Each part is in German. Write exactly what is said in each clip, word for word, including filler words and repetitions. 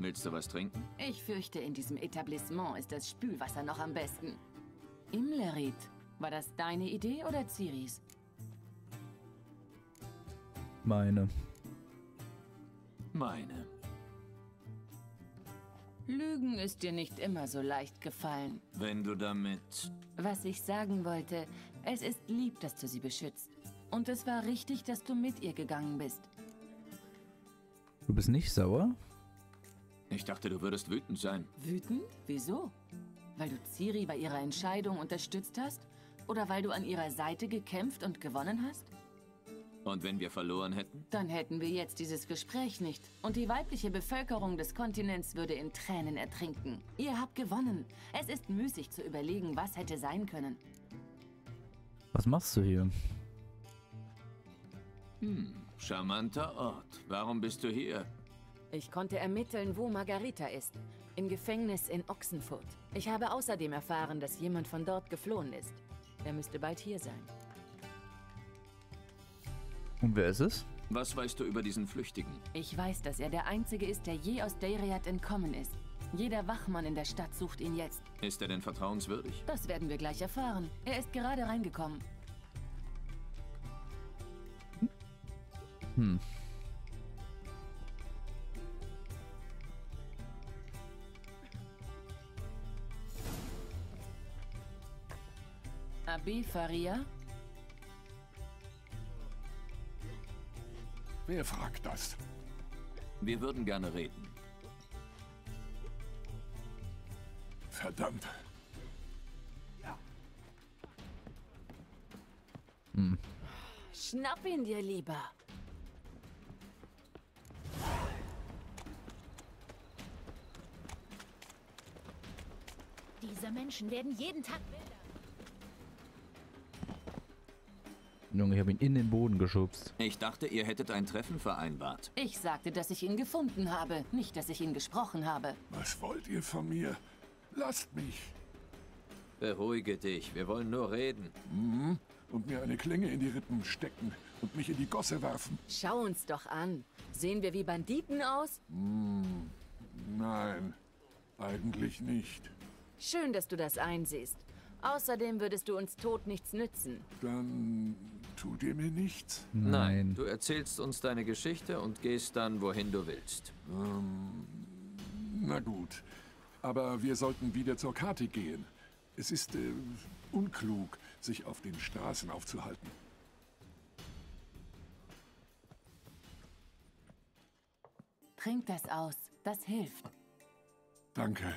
Willst du was trinken? Ich fürchte, in diesem Etablissement ist das Spülwasser noch am besten. Imlerit, war das deine Idee oder Ciris? Meine. Meine. Lügen ist dir nicht immer so leicht gefallen. Wenn du damit... Was ich sagen wollte, es ist lieb, dass du sie beschützt. Und es war richtig, dass du mit ihr gegangen bist. Du bist nicht sauer? Ich dachte, du würdest wütend sein. Wütend? Wieso? Weil du Ciri bei ihrer Entscheidung unterstützt hast? Oder weil du an ihrer Seite gekämpft und gewonnen hast? Und wenn wir verloren hätten? Dann hätten wir jetzt dieses Gespräch nicht. Und die weibliche Bevölkerung des Kontinents würde in Tränen ertrinken. Ihr habt gewonnen. Es ist müßig zu überlegen, was hätte sein können. Was machst du hier? Hm, charmanter Ort. Warum bist du hier? Ich konnte ermitteln, wo Margarita ist. Im Gefängnis in Ochsenfurt. Ich habe außerdem erfahren, dass jemand von dort geflohen ist. Er müsste bald hier sein. Und wer ist es? Was weißt du über diesen Flüchtigen? Ich weiß, dass er der Einzige ist, der je aus Deireadh entkommen ist. Jeder Wachmann in der Stadt sucht ihn jetzt. Ist er denn vertrauenswürdig? Das werden wir gleich erfahren. Er ist gerade reingekommen. Hm. Abi Faria? Wer fragt das? Wir würden gerne reden. Verdammt. Ja. Hm. Schnapp ihn dir lieber. Diese Menschen werden jeden Tag Junge, ich habe ihn in den Boden geschubst. Ich dachte, ihr hättet ein Treffen vereinbart. Ich sagte, dass ich ihn gefunden habe, nicht, dass ich ihn gesprochen habe. Was wollt ihr von mir? Lasst mich. Beruhige dich, wir wollen nur reden. Mhm. Und mir eine Klinge in die Rippen stecken und mich in die Gosse werfen. Schau uns doch an. Sehen wir wie Banditen aus? Mhm. Nein, eigentlich nicht. Schön, dass du das einsiehst. Außerdem würdest du uns tot nichts nützen. Dann tut ihr mir nichts? Nein. Nein. Du erzählst uns deine Geschichte und gehst dann, wohin du willst. Ähm, na gut. Aber wir sollten wieder zur Karte gehen. Es ist äh, unklug, sich auf den Straßen aufzuhalten. Trink das aus. Das hilft. Danke.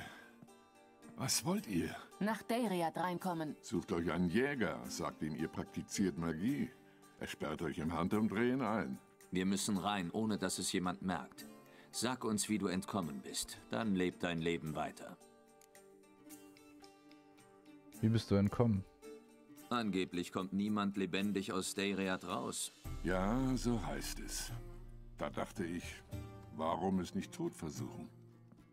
Was wollt ihr? Nach Deireadh reinkommen. Sucht euch einen Jäger, sagt ihm, ihr praktiziert Magie. Er sperrt euch im Handumdrehen ein. Wir müssen rein, ohne dass es jemand merkt. Sag uns, wie du entkommen bist. Dann lebt dein Leben weiter. Wie bist du entkommen? Angeblich kommt niemand lebendig aus Deireadh raus. Ja, so heißt es. Da dachte ich, warum es nicht tot versuchen?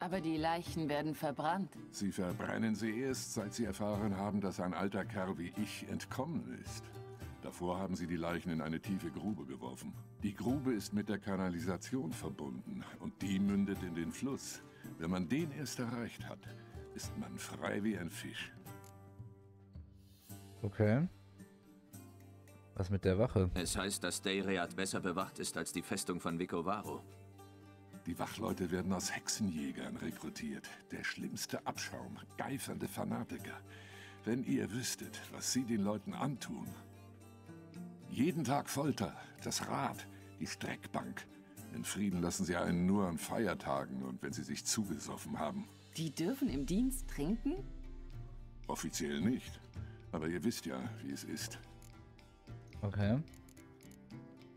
Aber die Leichen werden verbrannt. Sie verbrennen sie erst, seit sie erfahren haben, dass ein alter Kerl wie ich entkommen ist. Davor haben sie die Leichen in eine tiefe Grube geworfen. Die Grube ist mit der Kanalisation verbunden und die mündet in den Fluss. Wenn man den erst erreicht hat, ist man frei wie ein Fisch. Okay. Was mit der Wache? Es heißt, dass Deireadh besser bewacht ist als die Festung von Vicovaro. Die Wachleute werden aus Hexenjägern rekrutiert. Der schlimmste Abschaum, geifernde Fanatiker. Wenn ihr wüsstet, was sie den Leuten antun. Jeden Tag Folter, das Rad, die Streckbank. In Frieden lassen sie einen nur an Feiertagen und wenn sie sich zugesoffen haben. Die dürfen im Dienst trinken? Offiziell nicht. Aber ihr wisst ja, wie es ist. Okay.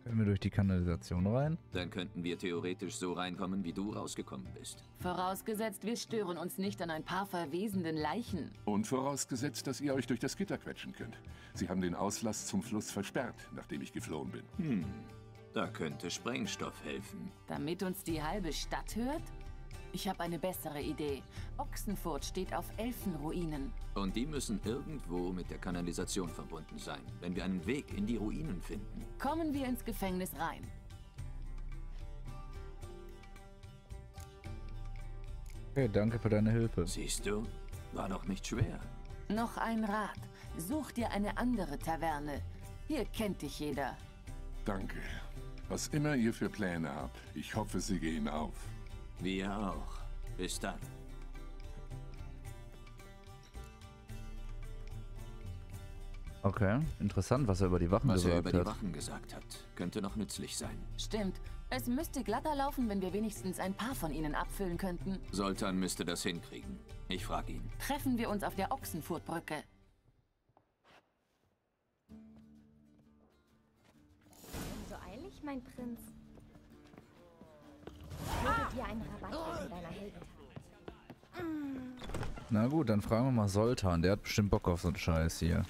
Können wir durch die Kanalisation rein? Dann könnten wir theoretisch so reinkommen, wie du rausgekommen bist. Vorausgesetzt, wir stören uns nicht an ein paar verwesenden Leichen. Und vorausgesetzt, dass ihr euch durch das Gitter quetschen könnt. Sie haben den Auslass zum Fluss versperrt, nachdem ich geflohen bin. Hm, da könnte Sprengstoff helfen. Damit uns die halbe Stadt hört? Ich habe eine bessere Idee. Ochsenfurt steht auf Elfenruinen. Und die müssen irgendwo mit der Kanalisation verbunden sein, wenn wir einen Weg in die Ruinen finden. Kommen wir ins Gefängnis rein. Okay, danke für deine Hilfe. Siehst du, war doch nicht schwer. Noch ein Rat. Such dir eine andere Taverne. Hier kennt dich jeder. Danke. Was immer ihr für Pläne habt, ich hoffe, sie gehen auf. Wir auch. Bis dann. Okay, interessant, was er über die Wachen gesagt hat. Was er über die Wachen gesagt hat, könnte noch nützlich sein. Stimmt. Es müsste glatter laufen, wenn wir wenigstens ein paar von ihnen abfüllen könnten. Sultan müsste das hinkriegen. Ich frage ihn. Treffen wir uns auf der Ochsenfurtbrücke. So eilig, mein Prinz. Ich würde dir einen Rabatt in deiner Heldentat. Na gut, dann fragen wir mal Sultan. Der hat bestimmt Bock auf so einen Scheiß hier.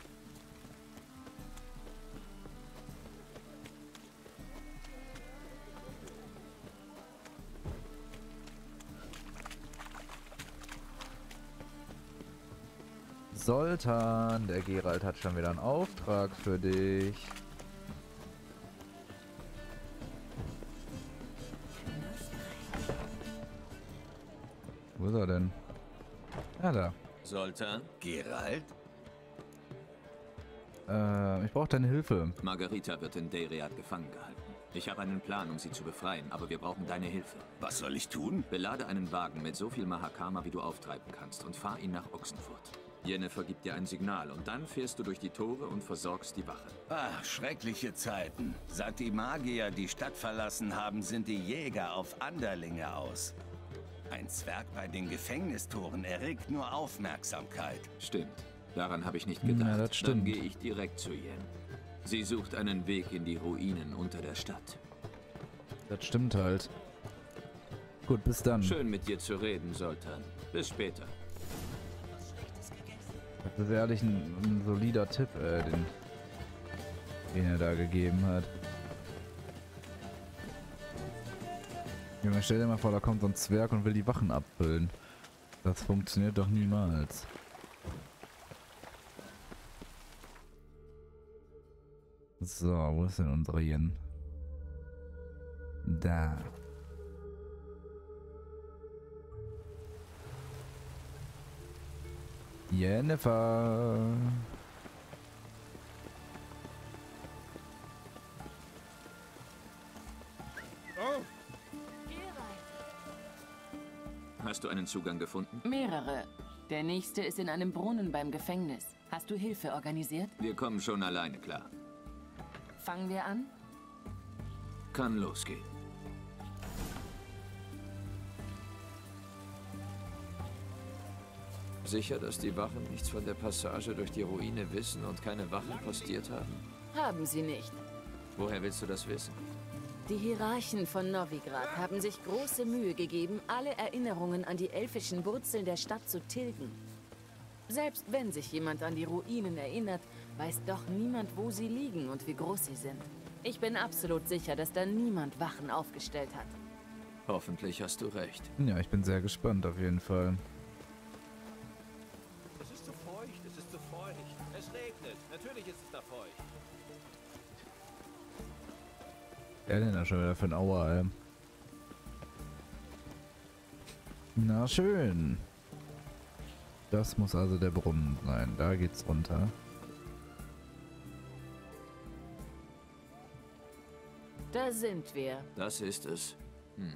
Sultan, der Geralt hat schon wieder einen Auftrag für dich. Wo ist er denn? Ja, da. Sultan, Geralt? Äh, ich brauche deine Hilfe. Margarita wird in Deireadh gefangen gehalten. Ich habe einen Plan, um sie zu befreien, aber wir brauchen deine Hilfe. Was soll ich tun? Belade einen Wagen mit so viel Mahakama, wie du auftreiben kannst, und fahr ihn nach Ochsenfurt. Yennefer gibt dir ein Signal, und dann fährst du durch die Tore und versorgst die Wache. Ach, schreckliche Zeiten. Seit die Magier die Stadt verlassen haben, sind die Jäger auf Anderlinge aus. Ein Zwerg bei den Gefängnistoren erregt nur Aufmerksamkeit. Stimmt. Daran habe ich nicht gedacht. Ja, das stimmt. Dann gehe ich direkt zu Yen. Sie sucht einen Weg in die Ruinen unter der Stadt. Das stimmt halt. Gut, bis dann. Schön mit dir zu reden, Sultan. Bis später. Das ist ehrlich ein, ein solider Tipp, äh, den, den er da gegeben hat. Junge, stell dir mal vor, da kommt so ein Zwerg und will die Wachen abfüllen. Das funktioniert doch niemals. So, wo ist denn unsere Yen? Da. Yennefer. Oh. Hast du einen Zugang gefunden? Mehrere. Der nächste ist in einem Brunnen beim Gefängnis. Hast du Hilfe organisiert? Wir kommen schon alleine klar. Fangen wir an? Kann losgehen. Sicher, dass die Wachen nichts von der Passage durch die Ruine wissen und keine Wachen postiert haben? Haben sie nicht. Woher willst du das wissen? Die Hierarchen von Novigrad haben sich große Mühe gegeben, alle Erinnerungen an die elfischen Wurzeln der Stadt zu tilgen. Selbst wenn sich jemand an die Ruinen erinnert, weiß doch niemand, wo sie liegen und wie groß sie sind. Ich bin absolut sicher, dass da niemand Wachen aufgestellt hat. Hoffentlich hast du recht. Ja, ich bin sehr gespannt auf jeden Fall. Es ist zu feucht, es ist zu feucht. Es regnet, natürlich ist es da feucht. Er denn da schon wieder für ein Auer, ey. Na schön. Das muss also der Brunnen sein. Da geht's runter. Da sind wir. Das ist es. Hm.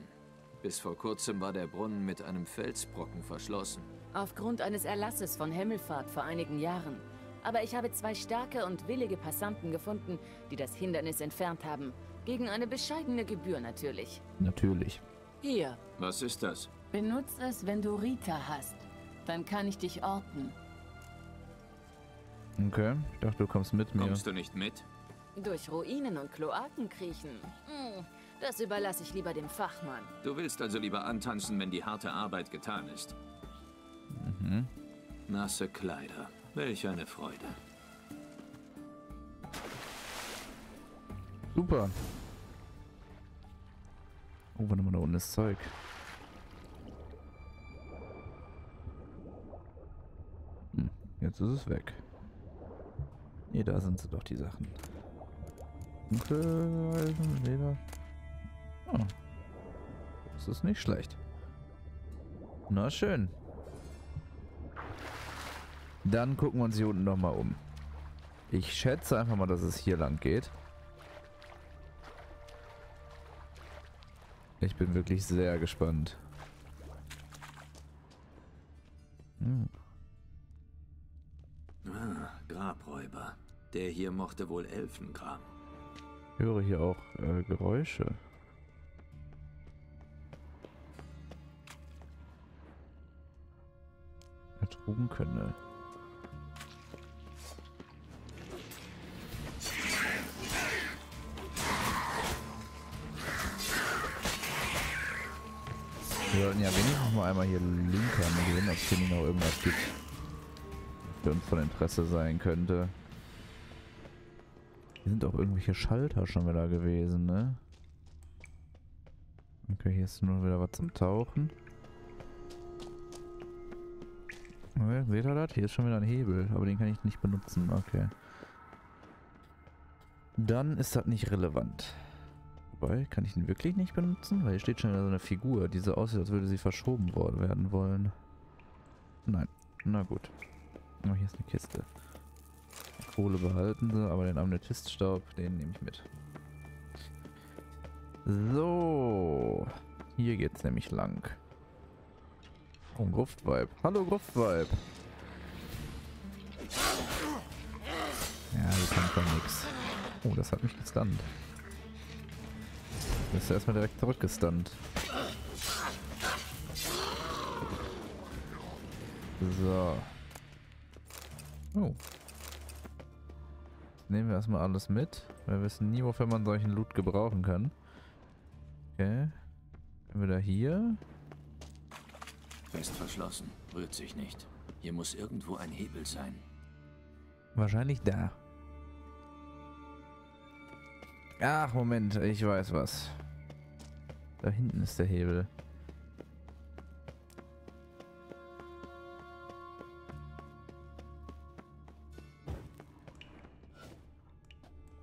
Bis vor kurzem war der Brunnen mit einem Felsbrocken verschlossen. Aufgrund eines Erlasses von Himmelfahrt vor einigen Jahren. Aber ich habe zwei starke und willige Passanten gefunden, die das Hindernis entfernt haben. Gegen eine bescheidene Gebühr natürlich. Natürlich. Hier. Was ist das? Benutz es, wenn du Rita hast. Dann kann ich dich orten. Okay. Ich dachte, du kommst mit mir. Kommst du nicht mit? Durch Ruinen und Kloaken kriechen? Das überlasse ich lieber dem Fachmann. Du willst also lieber antanzen, wenn die harte Arbeit getan ist. Mhm. Nasse Kleider. Welch eine Freude. Super. Oh, warte mal, da unten ist Zeug. Hm, jetzt ist es weg. Nee, da sind sie doch, die Sachen. Eisen, Leder. Oh. Das ist nicht schlecht. Na schön. Dann gucken wir uns hier unten nochmal um. Ich schätze einfach mal, dass es hier lang geht. Ich bin wirklich sehr gespannt. Hm. Ah, Grabräuber. Der hier mochte wohl Elfengram. Ich höre hier auch äh, Geräusche. Ertrugen können. Wir sollten ja wenigstens mal einmal hier linkern und sehen, ob es hier noch irgendwas gibt, was für uns von Interesse sein könnte. Hier sind auch irgendwelche Schalter schon wieder gewesen, ne? Okay, hier ist nur wieder was zum Tauchen. Okay, seht ihr das? Hier ist schon wieder ein Hebel, aber den kann ich nicht benutzen, okay. Dann ist das nicht relevant. Wobei, kann ich den wirklich nicht benutzen? Weil hier steht schon wieder so eine Figur, die so aussieht, als würde sie verschoben worden werden wollen. Nein, na gut. Oh, hier ist eine Kiste. Kohle behalten sie, aber den Amethyststaub, den nehme ich mit. So, hier geht's nämlich lang. Oh, ein Gruftweib. Hallo Gruftweib! Ja, hier kommt schon nix. Oh, das hat mich gestunt. Du bist erstmal direkt zurückgestunt. So. Oh. Jetzt nehmen wir erstmal alles mit. Wir wissen nie, wofür man solchen Loot gebrauchen kann. Okay. Wieder hier. Fest verschlossen. Rührt sich nicht. Hier muss irgendwo ein Hebel sein. Wahrscheinlich da. Ach, Moment. Ich weiß was. Da hinten ist der Hebel.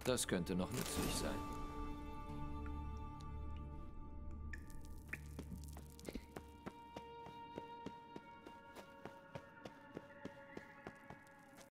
Das könnte noch nützlich sein.